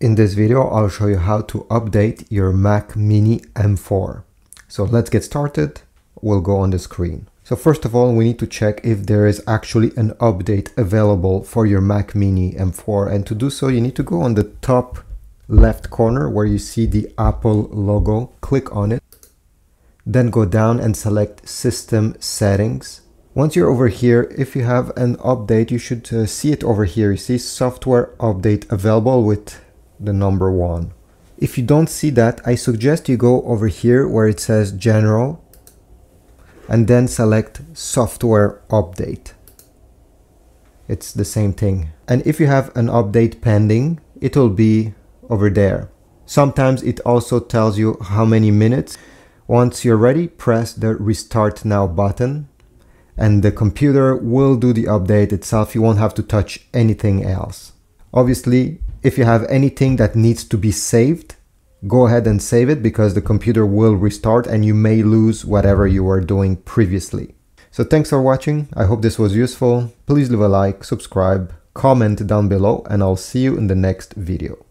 In this video, I'll show you how to update your Mac Mini M4. So let's get started. We'll go on the screen. So first of all, we need to check if there is actually an update available for your Mac Mini M4. And to do so, you need to go on the top left corner where you see the Apple logo. Click on it. Then go down and select System Settings. Once you're over here, if you have an update, you should see it over here. You see Software Update Available with the number 1. If you don't see that, I suggest you go over here where it says General and then select Software Update. It's the same thing. And if you have an update pending, it'll be over there. Sometimes it also tells you how many minutes. Once you're ready, press the Restart Now button and the computer will do the update itself. You won't have to touch anything else. Obviously, if you have anything that needs to be saved, go ahead and save it because the computer will restart and you may lose whatever you were doing previously. So thanks for watching. I hope this was useful. Please leave a like, subscribe, comment down below, and I'll see you in the next video.